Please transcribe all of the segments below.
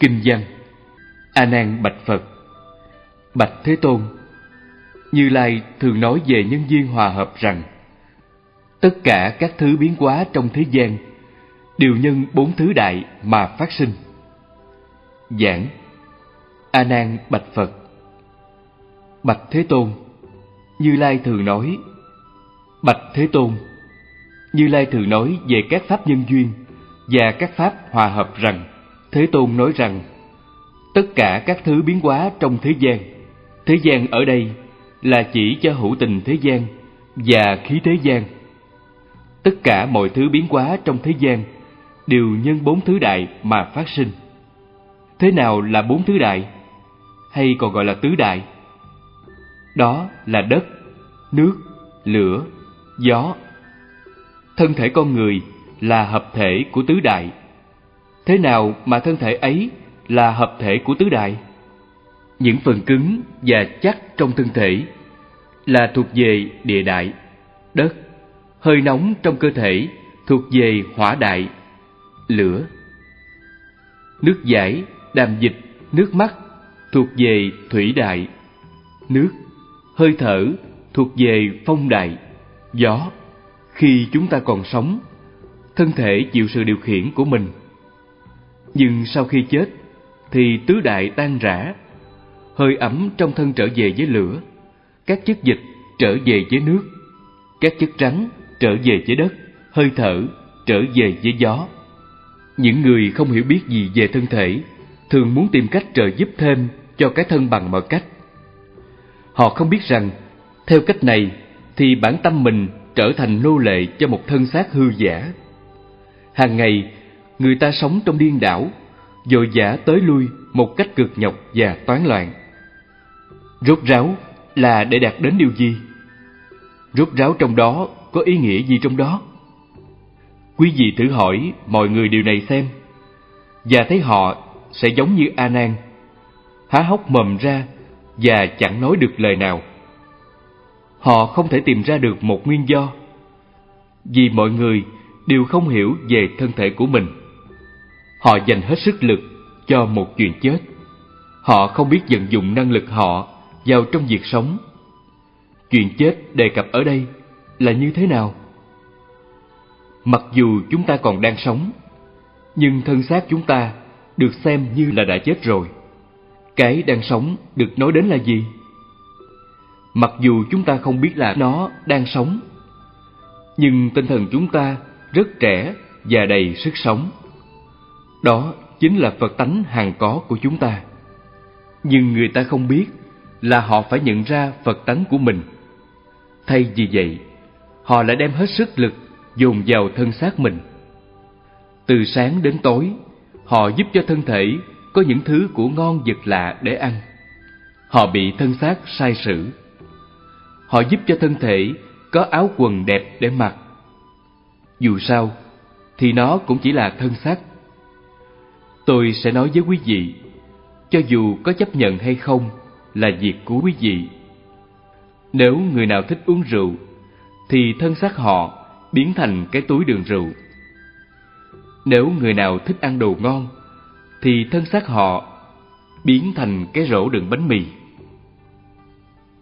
Kinh văn. A Nan bạch Phật: Bạch Thế Tôn, Như Lai thường nói về nhân duyên hòa hợp rằng tất cả các thứ biến hóa trong thế gian đều nhân bốn thứ đại mà phát sinh. Giảng. A Nan bạch Phật: Bạch Thế Tôn, Như Lai thường nói về các pháp nhân duyên và các pháp hòa hợp rằng, Thế Tôn nói rằng tất cả các thứ biến hóa trong thế gian ở đây là chỉ cho hữu tình thế gian và khí thế gian. Tất cả mọi thứ biến hóa trong thế gian đều nhân bốn thứ đại mà phát sinh. Thế nào là bốn thứ đại, hay còn gọi là tứ đại? Đó là đất, nước, lửa, gió. Thân thể con người là hợp thể của tứ đại. Thế nào mà thân thể ấy là hợp thể của tứ đại? Những phần cứng và chắc trong thân thể là thuộc về địa đại, đất. Hơi nóng trong cơ thể thuộc về hỏa đại, lửa. Nước giải, đàm dịch, nước mắt thuộc về thủy đại, nước. Hơi thở thuộc về phong đại, gió. Khi chúng ta còn sống, thân thể chịu sự điều khiển của mình. Nhưng sau khi chết thì tứ đại tan rã. Hơi ẩm trong thân trở về với lửa, các chất dịch trở về với nước, các chất rắn trở về với đất, hơi thở trở về với gió. Những người không hiểu biết gì về thân thể thường muốn tìm cách trợ giúp thêm cho cái thân bằng mọi cách. Họ không biết rằng theo cách này thì bản tâm mình trở thành nô lệ cho một thân xác hư giả. Hàng ngày người ta sống trong điên đảo, vội vã tới lui một cách cực nhọc và toán loạn. Rốt ráo là để đạt đến điều gì? Rốt ráo trong đó có ý nghĩa gì trong đó? Quý vị thử hỏi mọi người điều này xem, và thấy họ sẽ giống như A Nan, há hốc mồm ra và chẳng nói được lời nào. Họ không thể tìm ra được một nguyên do, vì mọi người đều không hiểu về thân thể của mình. Họ dành hết sức lực cho một chuyện chết. Họ không biết vận dụng năng lực họ vào trong việc sống. Chuyện chết đề cập ở đây là như thế nào? Mặc dù chúng ta còn đang sống, nhưng thân xác chúng ta được xem như là đã chết rồi. Cái đang sống được nói đến là gì? Mặc dù chúng ta không biết là nó đang sống, nhưng tinh thần chúng ta rất trẻ và đầy sức sống. Đó chính là Phật tánh hằng có của chúng ta. Nhưng người ta không biết là họ phải nhận ra Phật tánh của mình. Thay vì vậy, họ lại đem hết sức lực dồn vào thân xác mình. Từ sáng đến tối, họ giúp cho thân thể có những thứ của ngon vật lạ để ăn. Họ bị thân xác sai sử. Họ giúp cho thân thể có áo quần đẹp để mặc. Dù sao thì nó cũng chỉ là thân xác. Tôi sẽ nói với quý vị, cho dù có chấp nhận hay không là việc của quý vị. Nếu người nào thích uống rượu thì thân xác họ biến thành cái túi đựng rượu. Nếu người nào thích ăn đồ ngon thì thân xác họ biến thành cái rổ đựng bánh mì.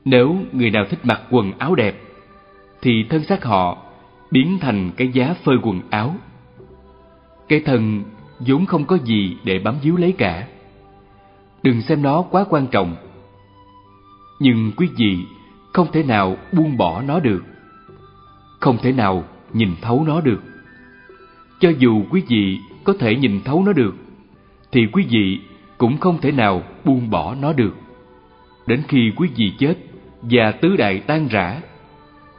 Nếu người nào thích mặc quần áo đẹp thì thân xác họ biến thành cái giá phơi quần áo. Cái thân vốn không có gì để bám víu lấy cả. Đừng xem nó quá quan trọng. Nhưng quý vị không thể nào buông bỏ nó được, không thể nào nhìn thấu nó được. Cho dù quý vị có thể nhìn thấu nó được, thì quý vị cũng không thể nào buông bỏ nó được. Đến khi quý vị chết và tứ đại tan rã,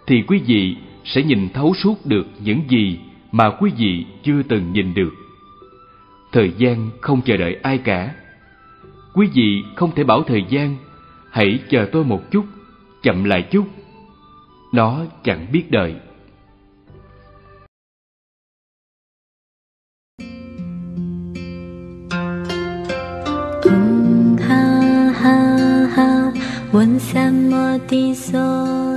thì quý vị sẽ nhìn thấu suốt được những gì mà quý vị chưa từng nhìn được. Thời gian không chờ đợi ai cả. Quý vị không thể bảo thời gian, hãy chờ tôi một chút, chậm lại chút. Nó chẳng biết đợi. Ha ha ha,